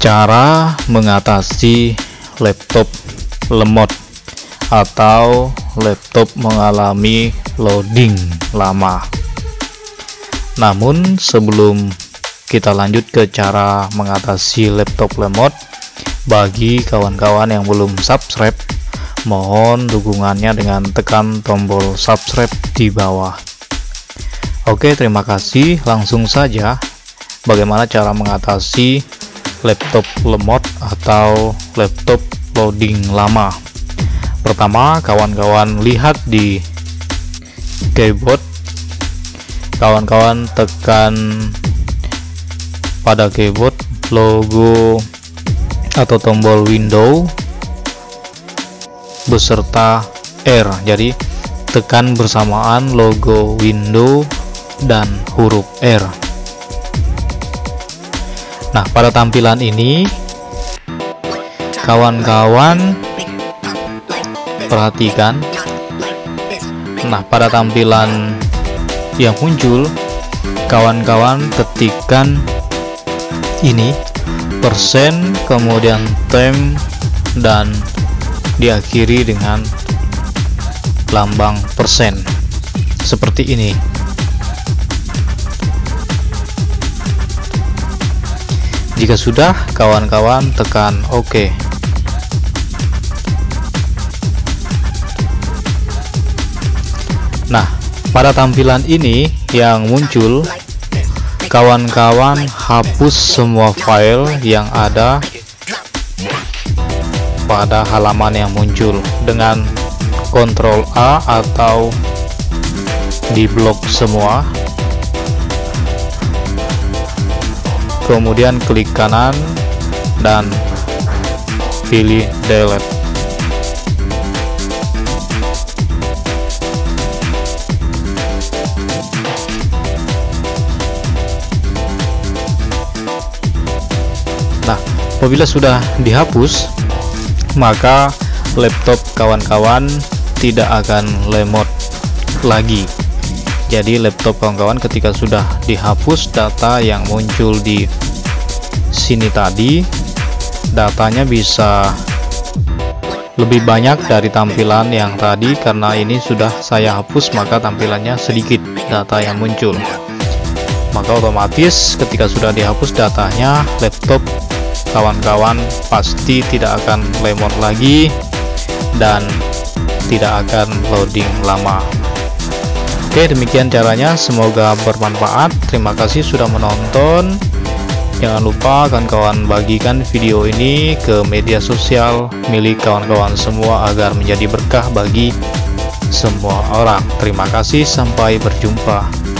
Cara mengatasi laptop lemot atau laptop mengalami loading lama. Namun sebelum kita lanjut ke cara mengatasi laptop lemot, bagi kawan-kawan yang belum subscribe, mohon dukungannya dengan tekan tombol subscribe di bawah. Oke, terima kasih. Langsung saja, bagaimana cara mengatasi laptop lemot atau laptop loading lama. Pertama, kawan-kawan lihat di keyboard, kawan-kawan tekan pada keyboard logo atau tombol window beserta R. Jadi tekan bersamaan logo window dan huruf R. Nah, pada tampilan ini kawan-kawan perhatikan. Nah, pada tampilan yang muncul, kawan-kawan ketikkan ini persen kemudian time dan diakhiri dengan lambang persen seperti ini. Jika sudah, kawan-kawan tekan OK. Nah, pada tampilan ini yang muncul, kawan-kawan hapus semua file yang ada pada halaman yang muncul dengan Ctrl A atau diblok semua. Kemudian klik kanan dan pilih delete. Nah, apabila sudah dihapus, maka laptop kawan-kawan tidak akan lemot lagi. Jadi laptop kawan-kawan ketika sudah dihapus data yang muncul di sini tadi, datanya bisa lebih banyak dari tampilan yang tadi. Karena ini sudah saya hapus, maka tampilannya sedikit data yang muncul. Maka otomatis ketika sudah dihapus datanya, laptop kawan-kawan pasti tidak akan lemot lagi dan tidak akan loading lama. Oke, demikian caranya, semoga bermanfaat. Terima kasih sudah menonton. Jangan lupa kawan-kawan bagikan video ini ke media sosial milik kawan-kawan semua agar menjadi berkah bagi semua orang. Terima kasih, sampai berjumpa.